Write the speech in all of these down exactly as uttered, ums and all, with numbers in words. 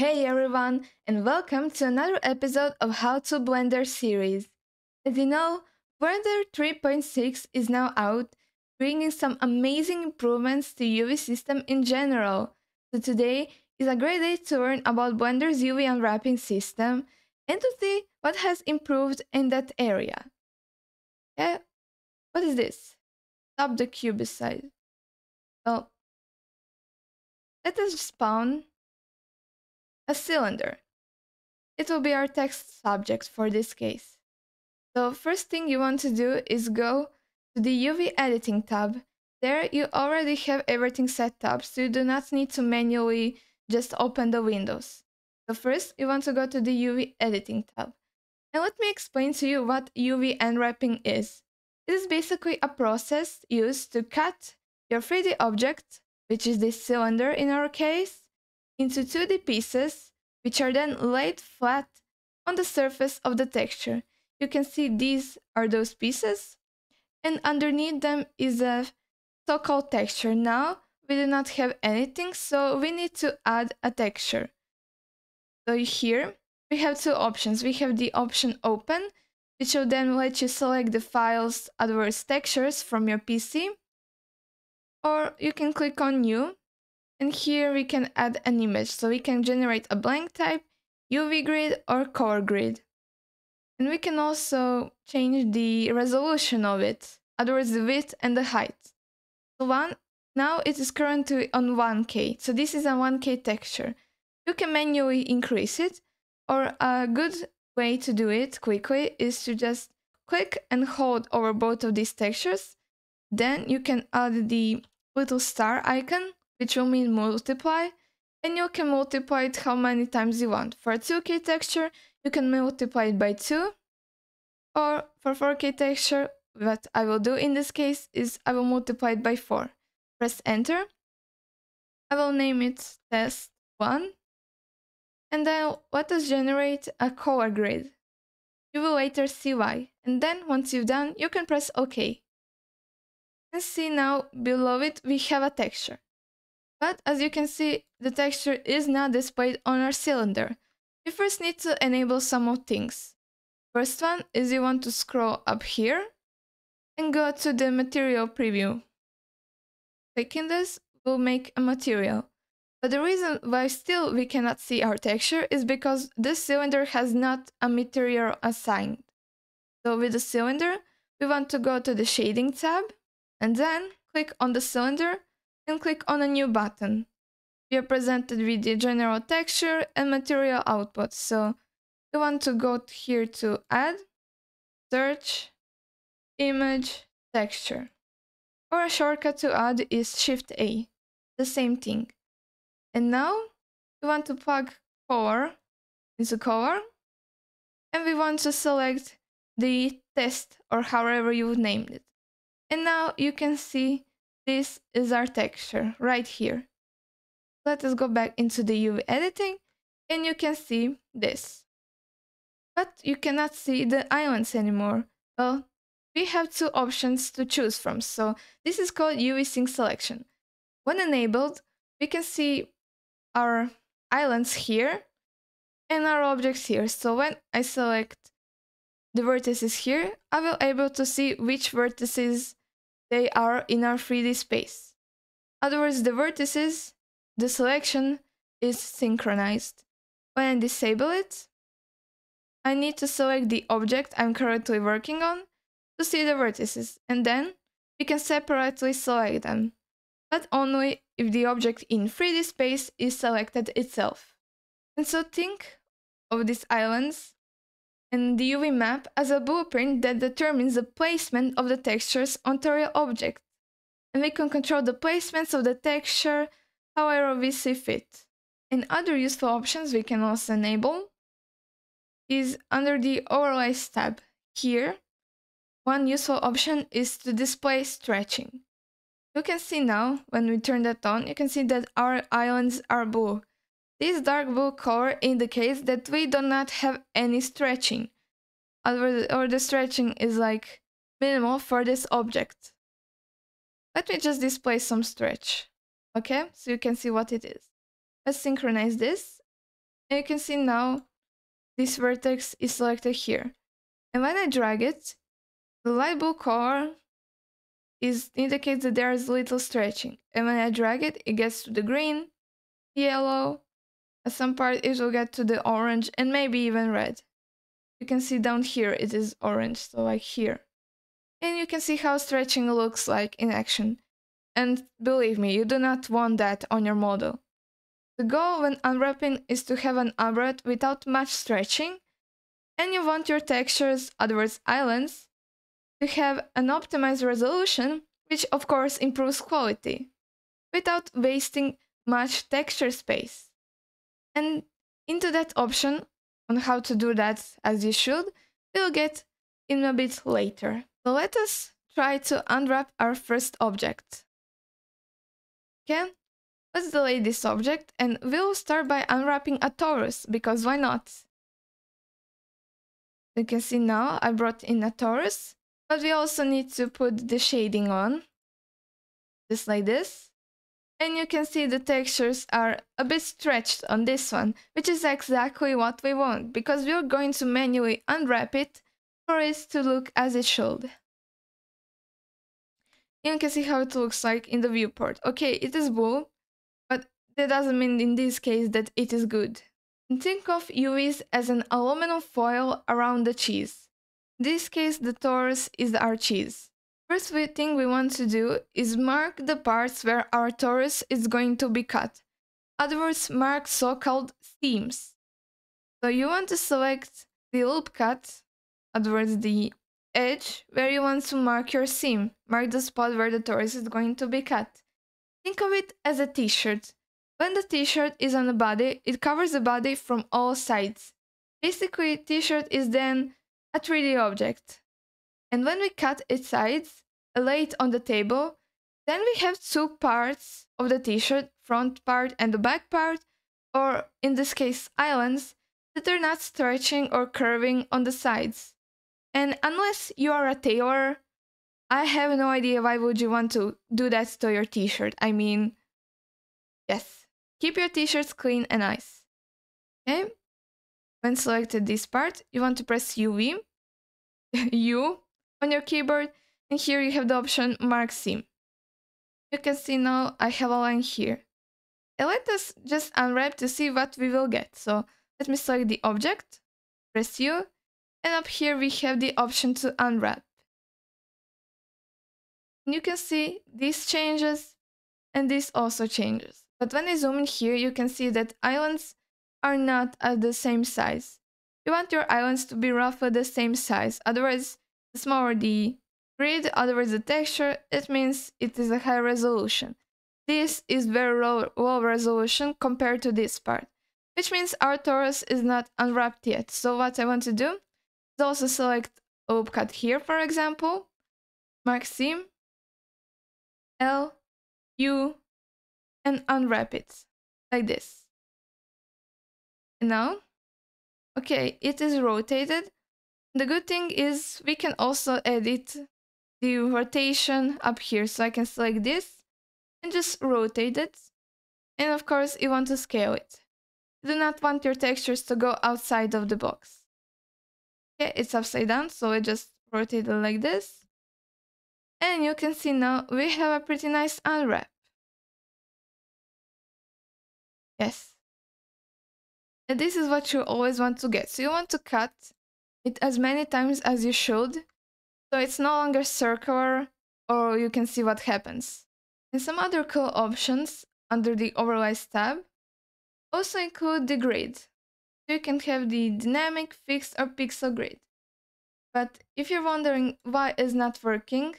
Hey everyone, and welcome to another episode of How to Blender series. As you know, Blender three point six is now out, bringing some amazing improvements to U V system in general. So today is a great day to learn about Blender's U V unwrapping system and to see what has improved in that area. Yeah, what is this? Stop the cube side. So let us spawn a cylinder. It will be our text subject for this case. So first thing you want to do is go to the U V editing tab. There you already have everything set up, so you do not need to manually just open the windows. So first you want to go to the U V editing tab. And let me explain to you what U V unwrapping is. It is basically a process used to cut your three D object, which is this cylinder in our case, into two D pieces, which are then laid flat on the surface of the texture. You can see these are those pieces, and underneath them is a so-called texture. Now we do not have anything, so we need to add a texture. So here we have two options. We have the option open, which will then let you select the files adverse textures from your P C, or you can click on new. And here we can add an image, so we can generate a blank type, U V grid or color grid. And we can also change the resolution of it, otherwise the width and the height. So one, now it is currently on one K, so this is a one K texture. You can manually increase it, or a good way to do it quickly is to just click and hold over both of these textures. Then you can add the little star icon, which will mean multiply, and you can multiply it how many times you want. For a two K texture, you can multiply it by two, or for four K texture, what I will do in this case is I will multiply it by four. Press enter, I will name it test one, and then let us generate a color grid. You will later see why, and then once you've done, you can press OK. And see now, below it, we have a texture. But as you can see, the texture is not displayed on our cylinder. You first need to enable some more things. First one is you want to scroll up here and go to the material preview. Clicking this will make a material. But the reason why still we cannot see our texture is because this cylinder has not a material assigned. So with the cylinder, we want to go to the shading tab and then click on the cylinder and click on a new button. We are presented with the general texture and material output. So we want to go here to add, search, image, texture. Or a shortcut to add is Shift A, the same thing. And now we want to plug color into color, and we want to select the test or however you named it. And now you can see this is our texture right here. Let us go back into the U V editing and you can see this. But you cannot see the islands anymore. Well, we have two options to choose from. So this is called U V sync selection. When enabled, we can see our islands here and our objects here. So when I select the vertices here, I will be able to see which vertices they are in our three D space. Otherwise, the vertices, the selection is synchronized. When I disable it, I need to select the object I'm currently working on to see the vertices, and then we can separately select them, but only if the object in three D space is selected itself. And so think of these islands and the U V map as a blueprint that determines the placement of the textures onto our object. And we can control the placements of the texture however we see fit. And other useful options we can also enable is under the Overlays tab. Here, one useful option is to display stretching. You can see now, when we turn that on, you can see that our islands are blue. This dark blue color indicates that we do not have any stretching, or the stretching is like minimal for this object. Let me just display some stretch, okay? So you can see what it is. Let's synchronize this And you can see now this vertex is selected here. And when I drag it, the light blue color is indicates that there is little stretching. And when I drag it, it gets to the green, yellow, at some part it will get to the orange and maybe even red. You can see down here it is orange, so like here. And you can see how stretching looks like in action. And believe me, you do not want that on your model. The goal when unwrapping is to have an unwrap without much stretching, and you want your textures, otherwise islands, to have an optimized resolution, which of course improves quality, without wasting much texture space. And into that option on how to do that as you should, we'll get in a bit later. So let us try to unwrap our first object. Okay, let's delay this object and we'll start by unwrapping a torus, because why not? You can see now I brought in a torus, but we also need to put the shading on, just like this. And you can see the textures are a bit stretched on this one, which is exactly what we want, because we're going to manually unwrap it for it to look as it should. You can see how it looks like in the viewport. Okay, it is blue, but that doesn't mean in this case that it is good. Think of U Vs as an aluminum foil around the cheese. In this case, the torus is our cheese. First thing we want to do is mark the parts where our torus is going to be cut, otherwise mark so-called seams. So you want to select the loop cut, otherwise the edge, where you want to mark your seam, mark the spot where the torus is going to be cut. Think of it as a t-shirt. When the t-shirt is on the body, it covers the body from all sides. Basically, t-shirt is then a three D object. And when we cut its sides, lay it on the table, then we have two parts of the t-shirt, front part and the back part, or in this case islands, that are not stretching or curving on the sides. And unless you are a tailor, I have no idea why would you want to do that to your t-shirt. I mean, yes, keep your t-shirts clean and nice. Okay, when selected this part, you want to press U V, U, on your keyboard, and here you have the option mark seam. You can see now I have a line here. And let us just unwrap to see what we will get. So let me select the object, press U, and up here we have the option to unwrap. And you can see this changes and this also changes. But when I zoom in here, you can see that islands are not at the same size. You want your islands to be roughly the same size, otherwise the smaller the grid, otherwise the texture, it means it is a high resolution. This is very low, low resolution compared to this part, which means our torus is not unwrapped yet. So what I want to do is also select loop cut here, for example, mark seam, L, U, and unwrap it, like this. And now, okay, it is rotated. The good thing is we can also edit the rotation up here. So I can select this and just rotate it. And of course, you want to scale it. You do not want your textures to go outside of the box. Okay, it's upside down, so I just rotate it like this. And you can see now we have a pretty nice unwrap. Yes. And this is what you always want to get. So you want to cut it as many times as you should, so it's no longer circular, or you can see what happens. And some other cool options under the Overlays tab also include the grid. So you can have the dynamic, fixed, or pixel grid. But if you're wondering why it's not working,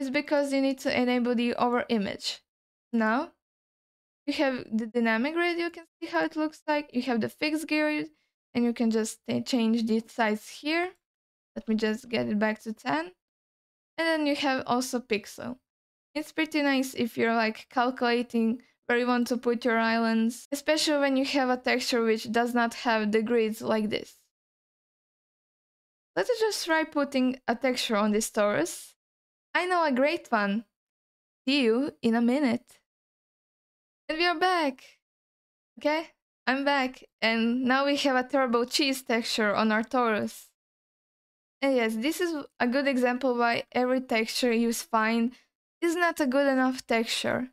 it's because you need to enable the over image. Now, you have the dynamic grid, you can see how it looks like. You have the fixed grid, and you can just change the size here. Let me just get it back to ten. And then you have also pixel. It's pretty nice if you're like calculating where you want to put your islands, especially when you have a texture which does not have the grids like this. Let's just try putting a texture on this torus. I know a great one. See you in a minute. And we are back. Okay, I'm back, and now we have a turbo cheese texture on our torus. And yes, this is a good example why every texture you find is not a good enough texture.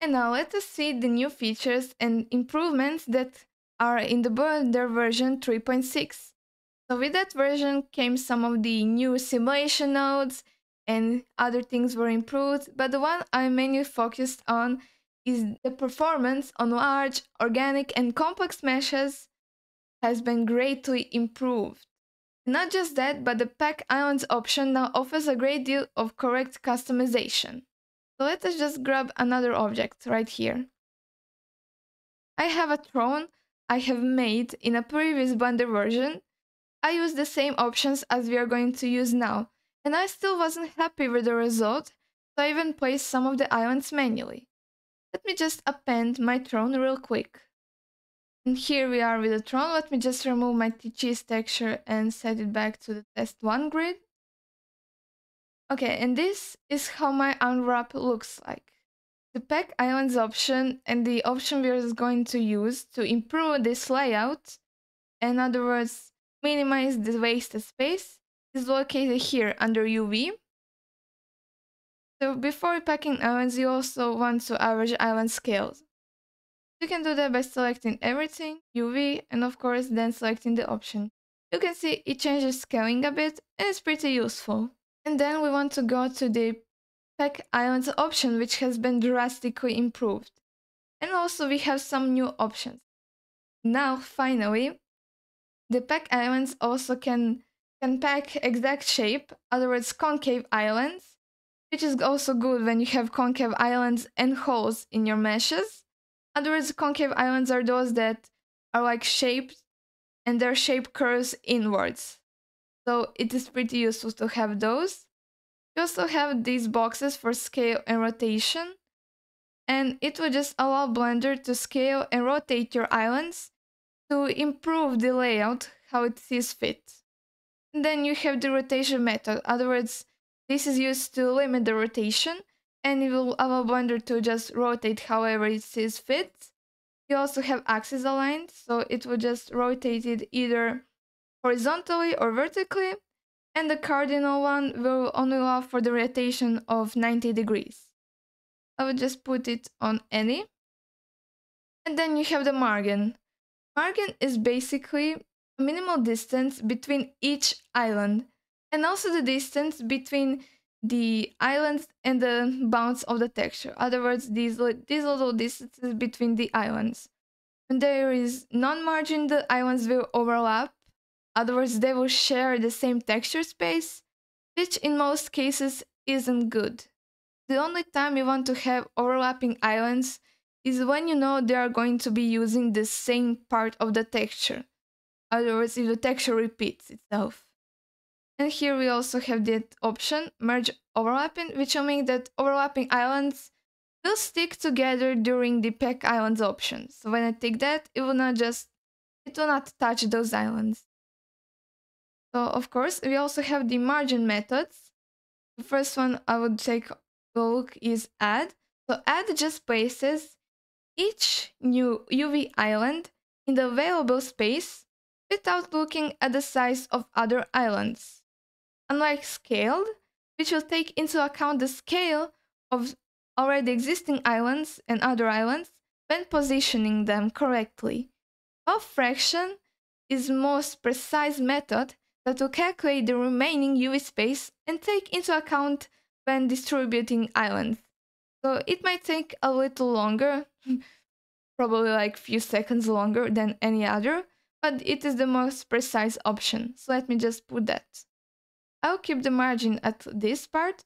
And now let us see the new features and improvements that are in the Blender version three point six. So with that version came some of the new simulation nodes and other things were improved, but the one I mainly focused on is the performance on large, organic and complex meshes has been greatly improved. Not just that, but the Pack Islands option now offers a great deal of correct customization. So let us just grab another object right here. I have a throne I have made in a previous Blender version. I used the same options as we are going to use now, and I still wasn't happy with the result, so I even placed some of the islands manually. Let me just append my throne real quick. And here we are with the throne. Let me just remove my cheese texture and set it back to the test one grid. Okay, and this is how my unwrap looks like. The Pack Islands option and the option we are going to use to improve this layout, in other words, minimize the wasted space, is located here under U V. So before packing islands, you also want to average island scales. You can do that by selecting everything, U V, and of course then selecting the option. You can see it changes scaling a bit and it's pretty useful. And then we want to go to the Pack Islands option, which has been drastically improved. And also we have some new options. Now finally, the Pack Islands also can, can pack exact shape, otherwise concave islands, which is also good when you have concave islands and holes in your meshes. Otherwise, concave islands are those that are like shaped and their shape curves inwards. So it is pretty useful to have those. You also have these boxes for scale and rotation. And it will just allow Blender to scale and rotate your islands to improve the layout how it sees fit. And then you have the rotation method. Otherwise, this is used to limit the rotation, and it will allow Blender to just rotate however it sees fit. You also have axis aligned, so it will just rotate it either horizontally or vertically, and the cardinal one will only allow for the rotation of ninety degrees. I will just put it on any. And then you have the margin. Margin is basically a minimal distance between each island, and also the distance between the islands and the bounds of the texture. In other words, these, these little distances between the islands. When there is non-margin, the islands will overlap. Otherwise, they will share the same texture space, which in most cases isn't good. The only time you want to have overlapping islands is when you know they are going to be using the same part of the texture. Otherwise, if the texture repeats itself. And here we also have the option merge overlapping, which will make that overlapping islands will stick together during the Pack Islands option. So when I take that, it will not just it will not touch those islands. So of course we also have the margin methods. The first one I would take a look is add. So add just places each new U V island in the available space without looking at the size of other islands. Unlike scaled, which will take into account the scale of already existing islands and other islands when positioning them correctly, while fraction is the most precise method that will calculate the remaining U V space and take into account when distributing islands. So it might take a little longer, probably like few seconds longer than any other, but it is the most precise option. So let me just put that. I'll keep the margin at this part,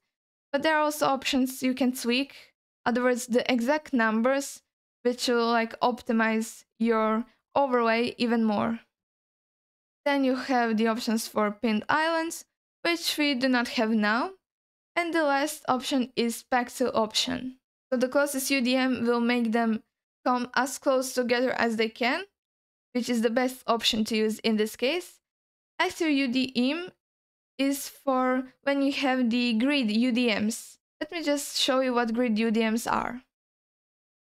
but there are also options you can tweak. Otherwise, the exact numbers, which will like optimize your overlay even more. Then you have the options for pinned islands, which we do not have now. And the last option is pixel option. So the closest U D M will make them come as close together as they can, which is the best option to use in this case. Active U D M is for when you have the grid U D Ms. Let me just show you what grid U D Ms are.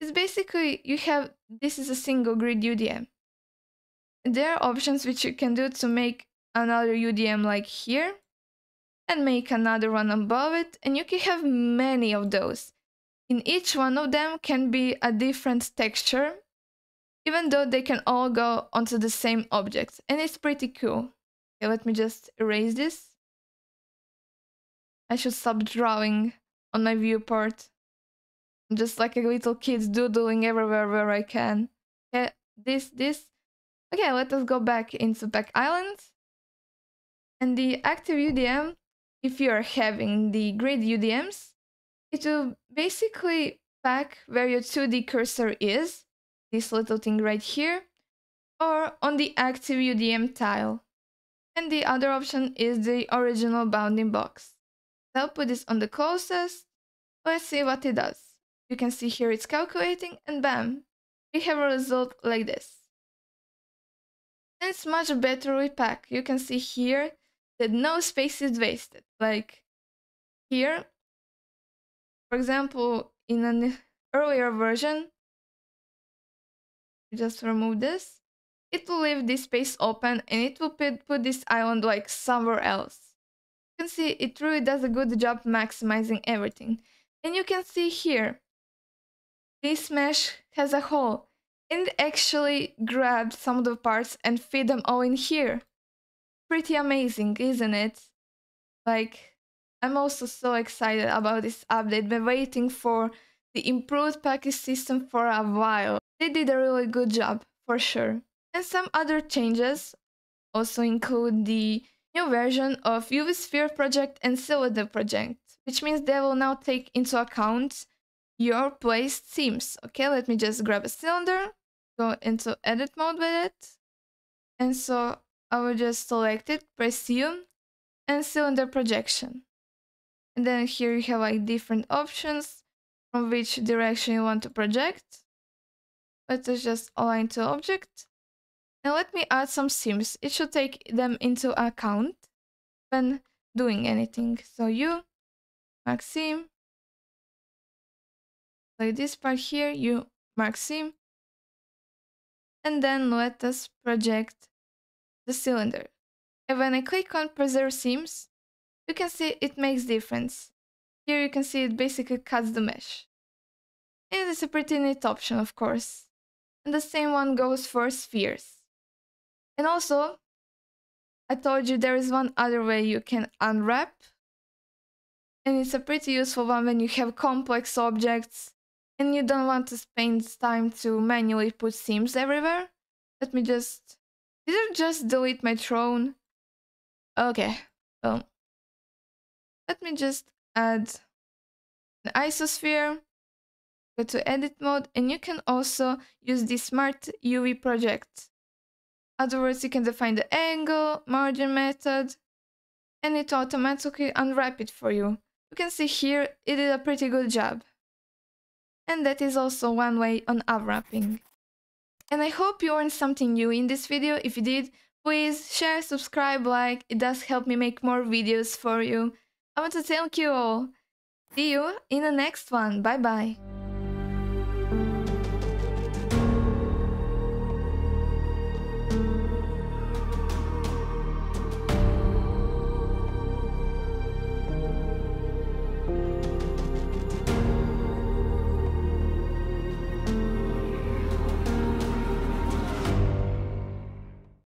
It's basically you have, this is a single grid U D M. There are options which you can do to make another U D M like here, and make another one above it, and you can have many of those. In each one of them can be a different texture, even though they can all go onto the same object, and it's pretty cool. Okay, let me just erase this. I should stop drawing on my viewport. I'm just like a little kid doodling everywhere where I can. Okay, this, this. Okay, let us go back into Pack Island. And the active U D M, if you're having the grid U D Ms, it will basically pack where your two D cursor is, this little thing right here, or on the active U D M tile. And the other option is the original bounding box. I'll put this on the closest. Let's see what it does. You can see here it's calculating, and bam, we have a result like this. And it's much better with pack. You can see here that no space is wasted. Like here, for example, in an earlier version, just remove this. It will leave this space open and it will put this island like somewhere else. You can see it really does a good job maximizing everything. And you can see here, this mesh has a hole and actually grabbed some of the parts and fit them all in here. Pretty amazing, isn't it? Like, I'm also so excited about this update. Been waiting for the improved package system for a while. They did a really good job, for sure. And some other changes also include the new version of U V Sphere project and Cylinder project, which means they will now take into account your placed seams. Okay, let me just grab a cylinder, go into edit mode with it. And so I will just select it, press U, and cylinder projection. And then here you have like different options from which direction you want to project. Let us just align to object. And let me add some seams. It should take them into account when doing anything. So you mark seam. Like this part here, you mark seam. And then let us project the cylinder. And when I click on preserve seams, you can see it makes difference. Here you can see it basically cuts the mesh. And it's a pretty neat option, of course. And the same one goes for spheres. And also, I told you there is one other way you can unwrap. And it's a pretty useful one when you have complex objects and you don't want to spend time to manually put seams everywhere. Let me just... Did I just delete my throne? Okay, well, let me just add an isosphere. Go to edit mode, and you can also use the smart U V project. Otherwise, you can define the angle, margin method, and it automatically unwrap it for you. You can see here, it did a pretty good job. And that is also one way on unwrapping. And I hope you learned something new in this video. If you did, please share, subscribe, like. It does help me make more videos for you. I want to thank you all. See you in the next one. Bye bye.